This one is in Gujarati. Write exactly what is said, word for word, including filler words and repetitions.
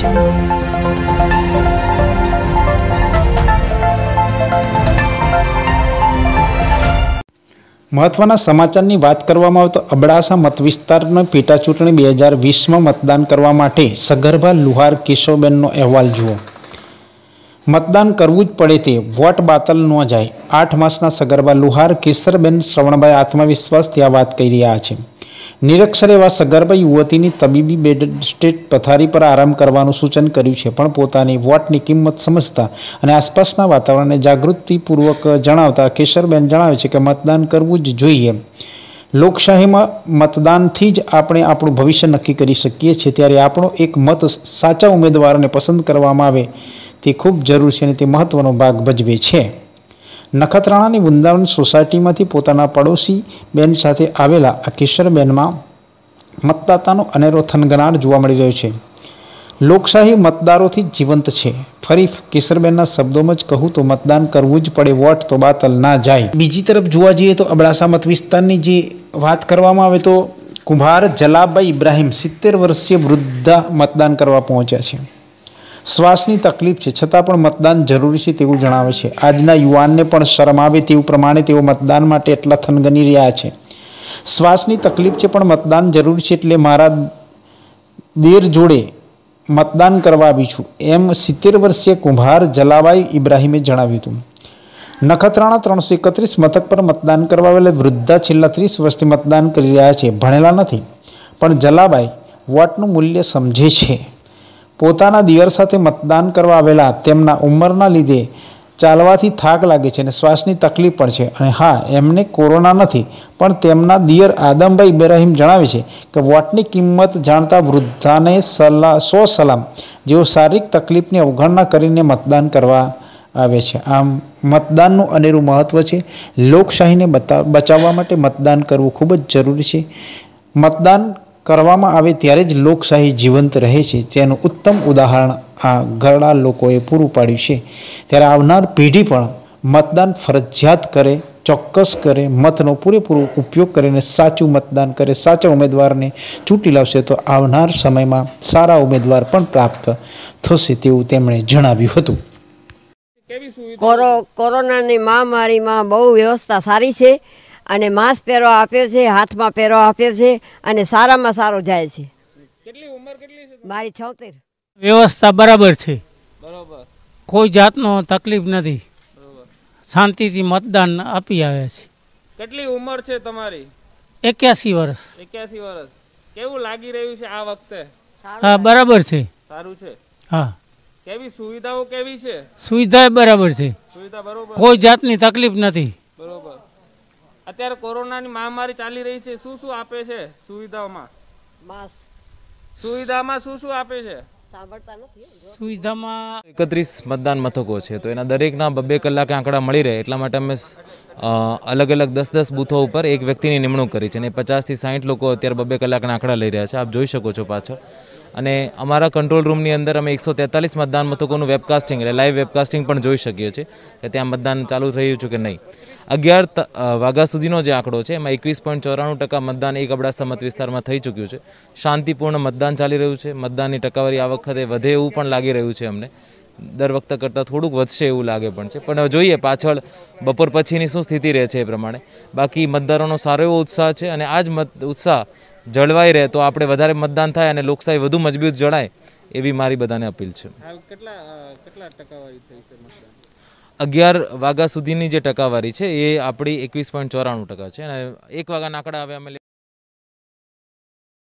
महत्वना समाचारनी बात करवामां आवे तो अबड़ासा मत विस्तारनो पेटा चूंटणी बे हज़ार वीस मां मतदान करवा माटे सगर्भा લુહાર કેશવબેનનો अहेवाल जुओ। मतदान करवू ज पड़े ते वोट बातल न जाए। आठ मासना सगर्भा લુહાર કેશવબેન श्रवणभाई आत्मविश्वासथी आ वात कही रह्या छे। निरक्षर एवं सगर्भा युवतीनी तबीबी बेड स्टेट पथारी पर आराम करवानुं सूचन कर्युं छे, पण पोतानी वोटनी किंमत समझता अने आसपासना वातावरणने जागृतिपूर्वक जणावता केशरबेन जणावे छे के मतदान करवुं ज जोईए। लोकशाहीमां मतदानथी ज आपणे आपणुं भविष्य नक्की करी शकीए छीए, त्यारे आपणो एक मत साचा उमेदवारने पसंद करवामां आवे ते खूब जरूरी छे अने ते महत्वनो भाग भजवे छे। नखत्राणानी वृंदावन सोसायटीमांथी पोताना पड़ोशी बेन साथे आवेला आ કેશરબેનમાં मतदातानो अनेरो थनगनाट जोवा मळी रह्यो छे। लोकशाही मतदारोथी जीवंत छे। फरी કેશરબેનના शब्दोमां ज कहूं तो मतदान करवू ज पड़े, वोट तो बातल ना जाए। बीजी तरफ जोवा जईए तो अबड़ासा मत विस्तारनी जे वात करवामां आवे तो કુંભાર જલાબભાઈ ઇબ્રાહીમ સિત્તેર વર્ષીય वृद्धा मतदान करवा पहोंच्या छे। श्वासनी तकलीफ छे छतां पण मतदान जरूरी छे तेवुं जणावे छे। आजना युवानने पण शरम आवे तेवुं प्रमाणे तेओ मतदान माटे एटला थनगनी रह्या छे। श्वासनी तकलीफ छे पण मतदान जरूरी छे एटले मारा देर जोड़े मतदान करवा आवी छुं, एम सित्तेर वर्षीय કુંભાર જલાબભાઈ ઇબ્રાહીમે जणाव्युं हतुं। नखत्राणा त्रणसो एकत्रीस मथक पर मतदान करवा आवेला वृद्धा छेल्ला त्रीस वर्षथी मतदान करी रह्या छे। भणेला नथी पण જલાબભાઈ वोटनुं मूल्य समझे छे। પોતાના દિયર સાથે મતદાન કરવા આવેલા તેમના ઉંમરના લીધે ચાલવાથી થાક લાગે છે અને શ્વાસની તકલીફ પણ છે, અને હા એમને કોરોના નથી, પણ તેમના દિયર આદમભાઈ ઇબ્રાહીમ જણાવે છે કે વોટની કિંમત જાણતા વૃદ્ધાને સો સલામ, જેઓ શારીરિક તકલીફની અવગણના કરીને મતદાન કરવા આવે છે। આમ મતદાનનું અનેરું મહત્વ છે। લોકશાહીને બચાવવા માટે મતદાન કરવું ખૂબ જ જરૂરી છે। મતદાન કરવામાં આવે ત્યારે જ લોકશાહી જીવંત રહે છે, જેનું ઉત્તમ ઉદાહરણ આ ઘરડા લોકોએ પૂરું પાડ્યું છે। ત્યારે આવનાર પેઢી પણ મતદાન ફરજિયાત કરે, ચોક્કસ કરે, મતનો પૂરેપૂરો ઉપયોગ કરીને સાચું મતદાન કરે, સાચા ઉમેદવારને ચૂંટી લાવશે તો આવનાર સમયમાં સારા ઉમેદવાર પણ પ્રાપ્ત થશે તેવું તેમણે જણાવ્યું હતું। કોરોનાની મહામારીમાં બહુ વ્યવસ્થા સારી છે અને માસ્ક પહેરો આપ્યો છે, હાથમાં પહેરો આપ્યો છે અને સારામાં સારો જાય છે। કેટલી ઉંમર કેટલી છે મારી? છોતેર। વ્યવસ્થા બરાબર છે, બરાબર, કોઈ જાતનો તકલીફ નથી, બરાબર, શાંતિથી મતદાન આપી આવે છે। કેટલી ઉંમર છે તમારી? એક્યાસી વર્ષ। એક્યાસી વર્ષ। કેવું લાગી રહ્યું છે આ વખતે? હા, બરાબર છે, સારું છે। હા। કેવી સુવિધાઓ કેવી છે? સુવિધા બરાબર છે, સુવિધા બરાબર, કોઈ જાતની તકલીફ નથી, બરાબર। અત્યારે કોરોનાની મહામારી ચાલી રહી છે, શું શું આપે છે સુવિધાઓમાં? બસ સુવિધામાં શું શું આપે છે સાંભળતા નથી। સુવિધામાં એકત્રીસ મતદાન મથકો છે તો એના દરેકના બે કલાકે આંકડા મળી રહે એટલા માટે અમે અલગ અલગ દસ દસ બૂથો ઉપર એક વ્યક્તિની નિમણૂક કરી છે અને પચાસથી સાઠ લોકો અત્યારે બે કલાકના આંકડા લઈ રહ્યા છે, આપ જોઈ શકો છો પાછળ। અને અમારા કંટ્રોલ રૂમની અંદર અમે એકસો તેતાલીસ મતદાન મથકોનું વેબકાસ્ટિંગ એટલે લાઈવ વેબકાસ્ટિંગ પણ જોઈ શકીએ છીએ કે ત્યાં મતદાન ચાલુ થઈ રહ્યું છે કે નહીં। અગિયાર વાગ્યા સુધીનો જે આંકડો છે એમાં એકવીસ પોઈન્ટ ચોરાણું ટકા મતદાન એક અબડાસા મત વિસ્તારમાં થઈ ચૂક્યું છે। શાંતિપૂર્ણ મતદાન ચાલી રહ્યું છે। મતદાનની ટકાવારી આ વખતે વધે એવું પણ લાગી રહ્યું છે અમને, દર વખતે કરતાં થોડુંક વધશે એવું લાગે પણ છે, પણ જોઈએ પાછળ બપોર પછીની શું સ્થિતિ રહે છે એ પ્રમાણે। બાકી મતદારોનો સારો એવો ઉત્સાહ છે અને આ જ મત ઉત્સાહ જળવાઈ રહે તો આપણે વધારે મતદાન થાય અને લોકશાહી વધુ મજબૂત જણાય એવી મારી બધાને અપીલ છે। અગિયાર વાગ્યા સુધીની જે ટકાવારી છે એ આપણી એકવીસ પોઈન્ટ ચોરાણું ટકા છે અને એક વાગ્યાના આંકડા હવે અમે